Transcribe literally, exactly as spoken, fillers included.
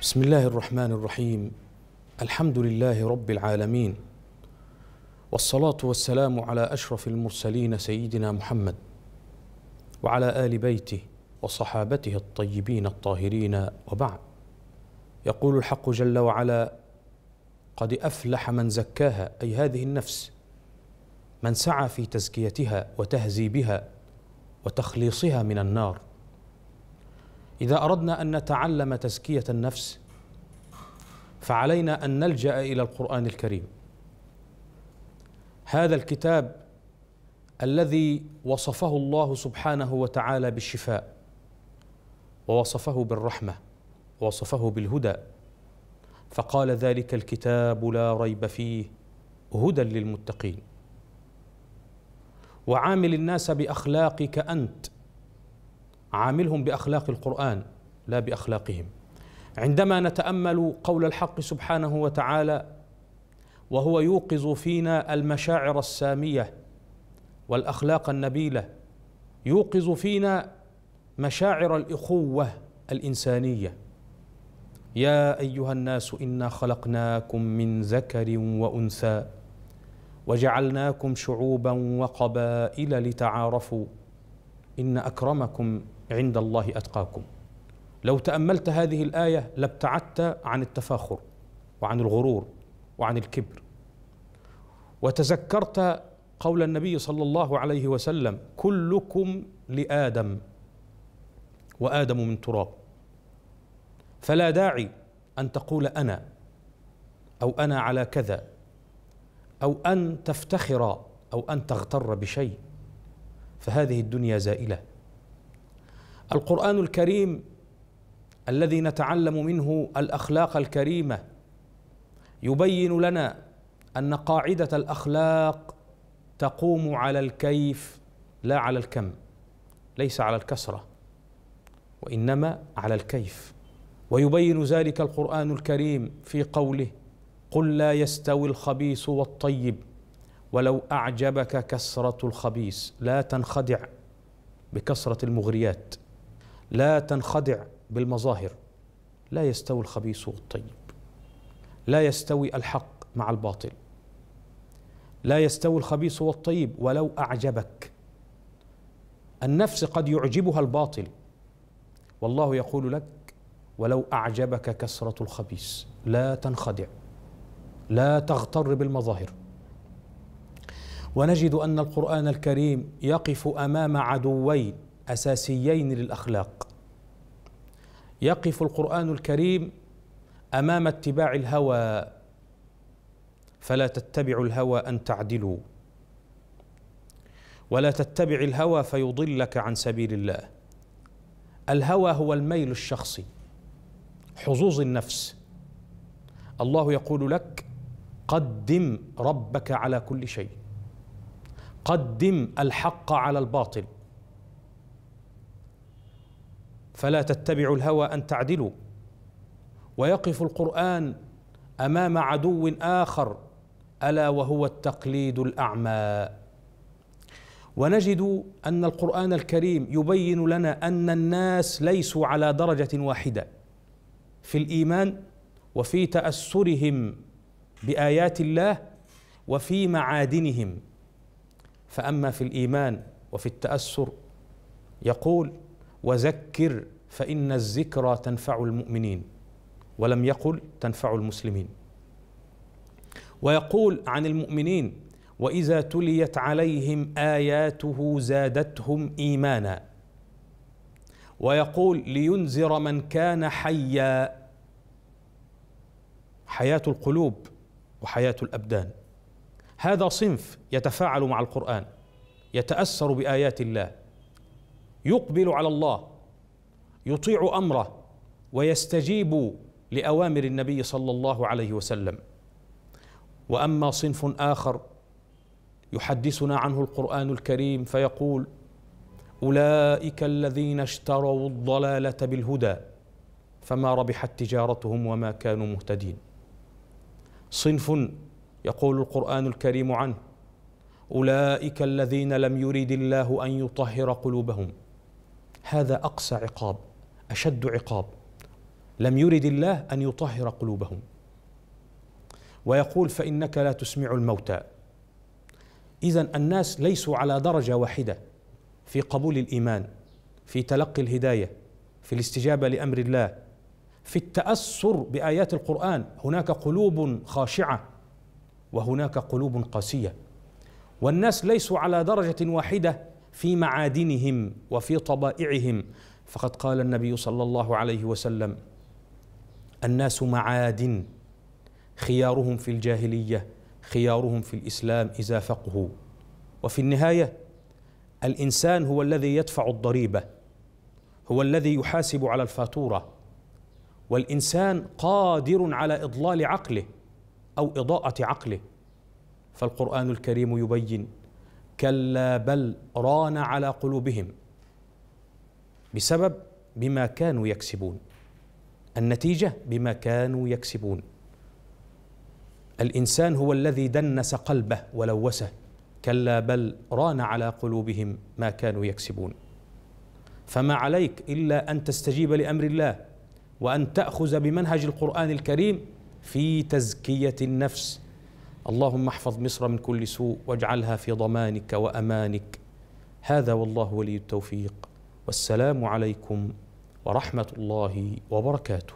بسم الله الرحمن الرحيم. الحمد لله رب العالمين، والصلاة والسلام على أشرف المرسلين سيدنا محمد وعلى آل بيته وصحابته الطيبين الطاهرين، وبعد. يقول الحق جل وعلا: قد أفلح من زكاها، أي هذه النفس، من سعى في تزكيتها وتهذيبها وتخليصها من النار. إذا أردنا أن نتعلم تزكية النفس فعلينا أن نلجأ إلى القرآن الكريم، هذا الكتاب الذي وصفه الله سبحانه وتعالى بالشفاء، ووصفه بالرحمة، ووصفه بالهدى، فقال: ذلك الكتاب لا ريب فيه هدى للمتقين. وعامل الناس بأخلاقك أنت، عاملهم بأخلاق القرآن لا بأخلاقهم. عندما نتأمل قول الحق سبحانه وتعالى وهو يوقظ فينا المشاعر السامية والأخلاق النبيلة، يوقظ فينا مشاعر الإخوة الإنسانية: يا أيها الناس إنا خلقناكم من ذكر وأنثى وجعلناكم شعوبا وقبائل لتعارفوا إن أكرمكم عند الله أتقاكم. لو تأملت هذه الآية لابتعدت عن التفاخر وعن الغرور وعن الكبر، وتذكرت قول النبي صلى الله عليه وسلم: كلكم لآدم وآدم من تراب. فلا داعي أن تقول أنا، أو أنا على كذا، أو أن تفتخر، أو أن تغتر بشيء، فهذه الدنيا زائلة. القرآن الكريم الذي نتعلم منه الأخلاق الكريمة يبين لنا أن قاعدة الأخلاق تقوم على الكيف لا على الكم، ليس على الكثرة وإنما على الكيف. ويبين ذلك القرآن الكريم في قوله: قل لا يستوي الخبيث والطيب ولو أعجبك كثرة الخبيث. لا تنخدع بكثرة المغريات، لا تنخدع بالمظاهر. لا يستوي الخبيث والطيب، لا يستوي الحق مع الباطل، لا يستوي الخبيث والطيب ولو أعجبك. النفس قد يعجبها الباطل، والله يقول لك: ولو أعجبك كثرة الخبيث. لا تنخدع، لا تغتر بالمظاهر. ونجد أن القرآن الكريم يقف أمام عدوين أساسيين للأخلاق. يقف القرآن الكريم أمام اتباع الهوى: فلا تتبعوا الهوى أن تعدلوا ولا تتبع الهوى فيضلك عن سبيل الله. الهوى هو الميل الشخصي، حظوظ النفس. الله يقول لك: قدم ربك على كل شيء، قدم الحق على الباطل، فلا تتبعوا الهوى أن تعدلوا. ويقف القرآن أمام عدو آخر، ألا وهو التقليد الأعمى. ونجد أن القرآن الكريم يبين لنا أن الناس ليسوا على درجة واحدة في الإيمان وفي تأثرهم بآيات الله وفي معادنهم. فأما في الإيمان وفي التأثر يقول: وذكر فإن الذكرى تنفع المؤمنين، ولم يقل تنفع المسلمين. ويقول عن المؤمنين: وإذا تليت عليهم آياته زادتهم إيمانا. ويقول: لينذر من كان حيا. حياة القلوب وحياة الأبدان. هذا صنف يتفاعل مع القرآن، يتأثر بآيات الله، يقبل على الله، يطيع أمره، ويستجيب لأوامر النبي صلى الله عليه وسلم. وأما صنف آخر يحدثنا عنه القرآن الكريم فيقول: أولئك الذين اشتروا الضلالة بالهدى فما ربحت تجارتهم وما كانوا مهتدين. صنف يقول القرآن الكريم عنه: أولئك الذين لم يرد الله أن يطهر قلوبهم. هذا أقصى عقاب، أشد عقاب، لم يرد الله أن يطهر قلوبهم. ويقول فإنك لا تسمع الموتى. إذن الناس ليسوا على درجة واحدة في قبول الإيمان، في تلقي الهداية، في الاستجابة لأمر الله، في التأثر بآيات القرآن. هناك قلوب خاشعة وهناك قلوب قاسية. والناس ليسوا على درجة واحدة في معادنهم وفي طبائعهم، فقد قال النبي صلى الله عليه وسلم: الناس معادن، خيارهم في الجاهلية خيارهم في الإسلام إذا فقهوا. وفي النهاية الإنسان هو الذي يدفع الضريبة، هو الذي يحاسب على الفاتورة. والإنسان قادر على إضلال عقله أو إضاءة عقله، فالقرآن الكريم يبين: كلا بل ران على قلوبهم بسبب بما كانوا يكسبون. النتيجة بما كانوا يكسبون. الإنسان هو الذي دنس قلبه ولوسه. كلا بل ران على قلوبهم ما كانوا يكسبون. فما عليك إلا أن تستجيب لأمر الله، وأن تأخذ بمنهج القرآن الكريم في تزكية النفس. اللهم احفظ مصر من كل سوء واجعلها في ضمانك وأمانك. هذا والله ولي التوفيق، والسلام عليكم ورحمة الله وبركاته.